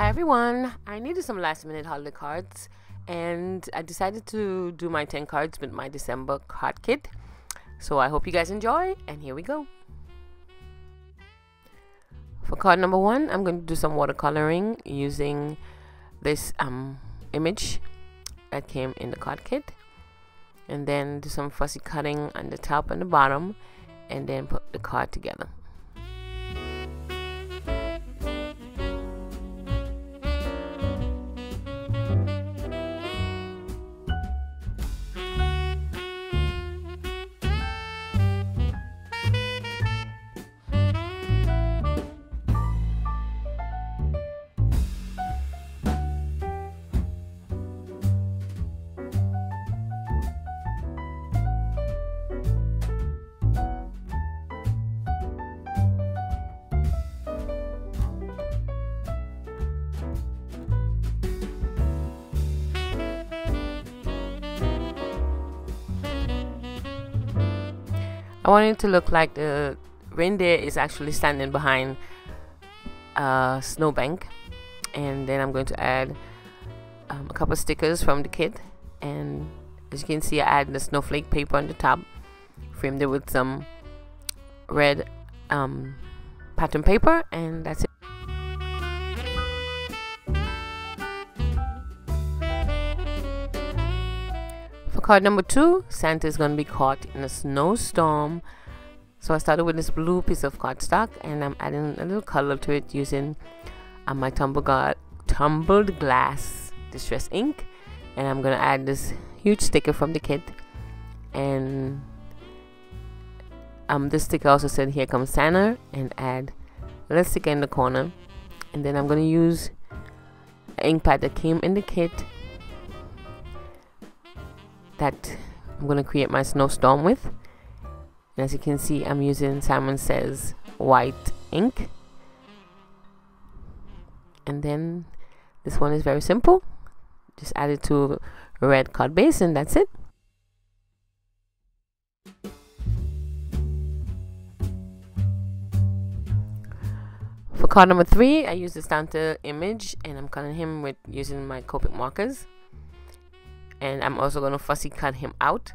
Hi everyone, I needed some last minute holiday cards and I decided to do my 10 cards with my December card kit. So I hope you guys enjoy and here we go. For card number 1, I'm going to do some watercoloring using this image that came in the card kit, and then do some fussy cutting on the top and the bottom and then put the card together. I want it to look like the reindeer is actually standing behind a snowbank, and then I'm going to add a couple stickers from the kit. And as you can see, I add the snowflake paper on the top, framed it with some red pattern paper, and that's it. Card number 2, Santa is going to be caught in a snowstorm. So I started with this blue piece of cardstock and I'm adding a little color to it using my tumbled glass distress ink, and I'm going to add this huge sticker from the kit. And this sticker also said "Here comes Santa," and add a little sticker in the corner, and then I'm going to use the ink pad that came in the kit that I'm going to create my snowstorm with. And as you can see, I'm using Simon Says white ink. And then this one is very simple, just add it to a red card base and that's it. For card number 3, I use the Santa image and I'm coloring him with using my Copic markers. And I'm also going to fussy cut him out.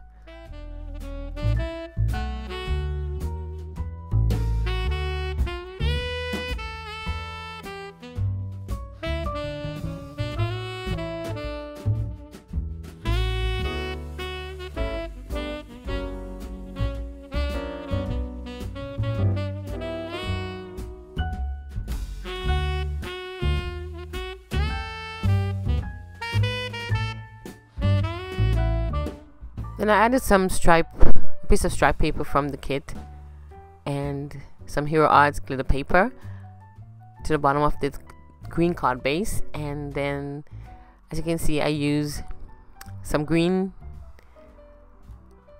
Then I added some piece of stripe paper from the kit and some Hero Arts glitter paper to the bottom of this green card base, and then as you can see I use some green,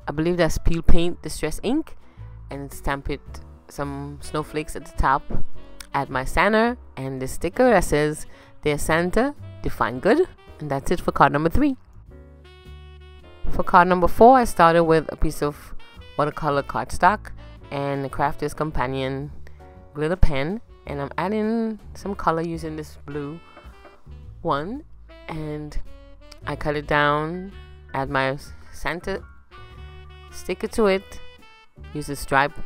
I believe that's Peel Paint distress ink, and stamp it some snowflakes at the top, add my Santa and the sticker that says "Dear Santa, define good," and that's it for card number 3. For card number 4, I started with a piece of watercolor cardstock and the Crafter's Companion glitter pen, and I'm adding some color using this blue one, and I cut it down, add my Santa sticker to it, use the stripe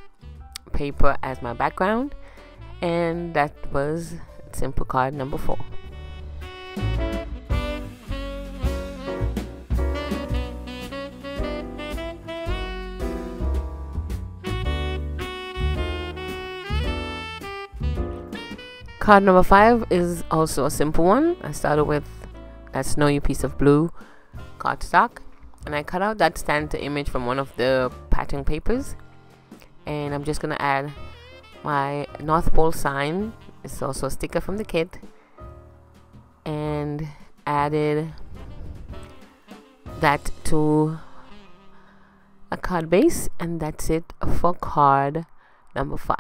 paper as my background, and that was simple card number 4. Card number 5 is also a simple one. I started with that snowy piece of blue cardstock and I cut out that Santa image from one of the pattern papers, and I'm just going to add my North Pole sign. It's also a sticker from the kit, and added that to a card base, and that's it for card number 5.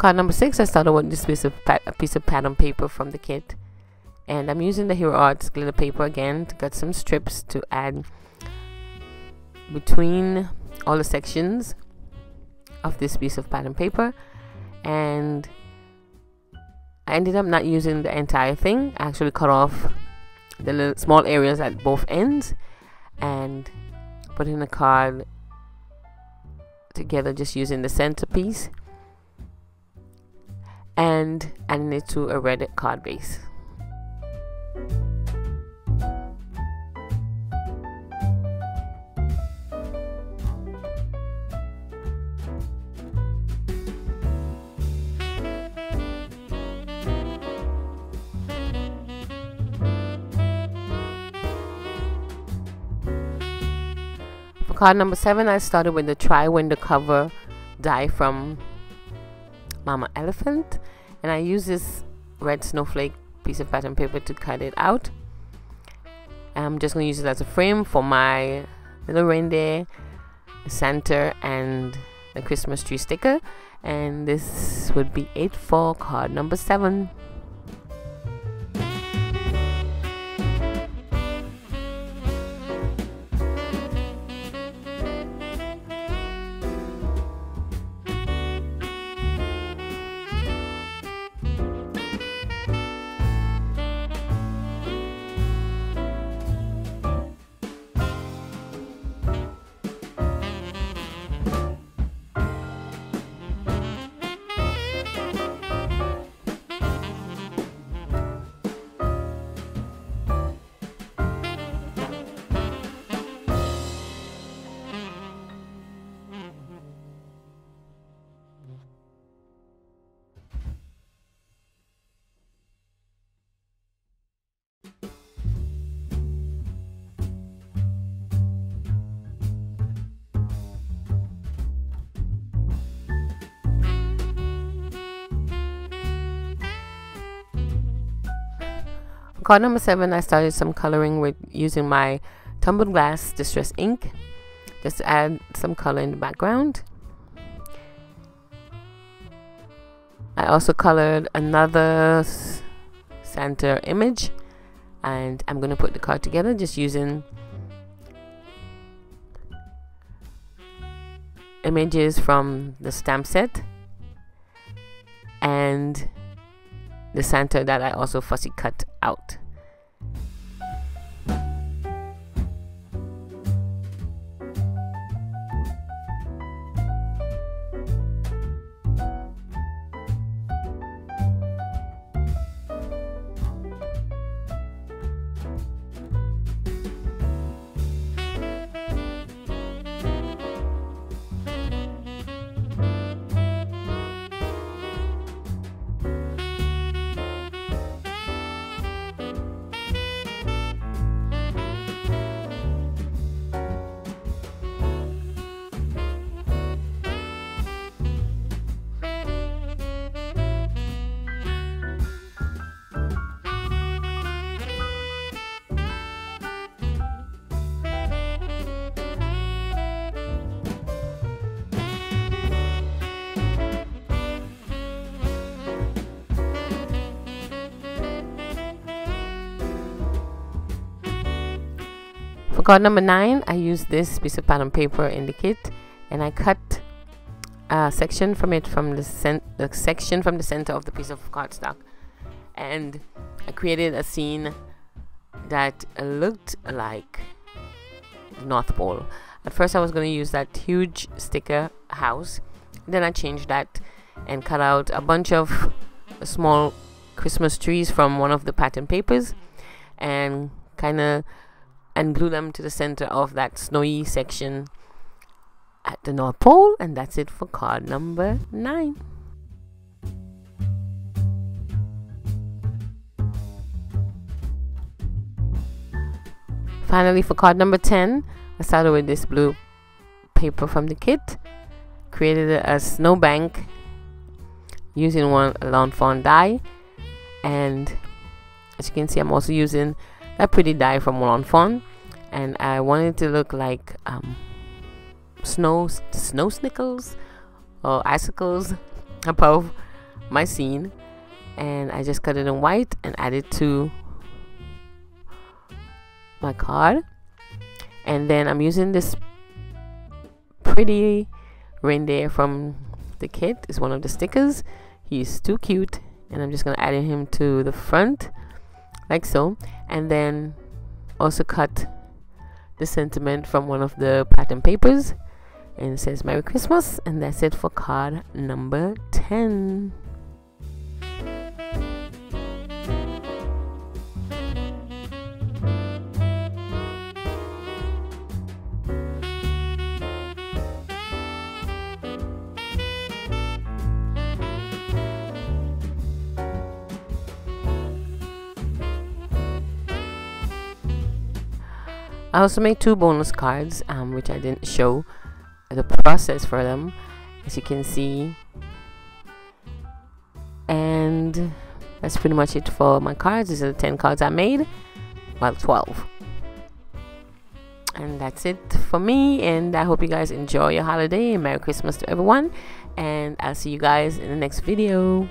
Card number 6, I started with this piece of pattern paper from the kit, and I'm using the Hero Arts glitter paper again to cut some strips to add between all the sections of this piece of pattern paper. And I ended up not using the entire thing. I actually cut off the little small areas at both ends and put in the card together, just using the centerpiece and adding it to a red card base. Card number 7, I started with the Try Window Cover die from Mama Elephant, and I used this red snowflake piece of pattern paper to cut it out. I'm just going to use it as a frame for my little reindeer, the Santa, and the Christmas tree sticker, and this would be it for card number 7. Card number 7, I started some coloring with using my Tumble Glass Distress ink, just to add some color in the background. I also colored another center image, and I'm going to put the card together just using images from the stamp set and the center that I also fussy cut out. For card number 9, I used this piece of pattern paper in the kit, and I cut a section from it from the section from the center of the piece of cardstock, and I created a scene that looked like the North Pole. At first I was going to use that huge sticker house, then I changed that and cut out a bunch of small Christmas trees from one of the pattern papers and glue them to the center of that snowy section at the North Pole. And that's it for card number 9. Finally, for card number 10, I started with this blue paper from the kit, created a snowbank using one Lawn Fawn die, and as you can see, I'm also using a pretty die from Lawn Fawn, and I wanted to look like snow snickles or icicles above my scene, and I just cut it in white and added to my card. And then I'm using this pretty reindeer from the kit. It's one of the stickers. He's too cute, and I'm just gonna add him to the front like so, and then also cut the sentiment from one of the pattern papers, and it says Merry Christmas. And that's it for card number 10. I also made two bonus cards, which I didn't show the process for them, as you can see. And that's pretty much it for my cards. These are the 10 cards I made, well, 12. And that's it for me, and I hope you guys enjoy your holiday. Merry Christmas to everyone, and I'll see you guys in the next video.